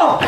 Oh!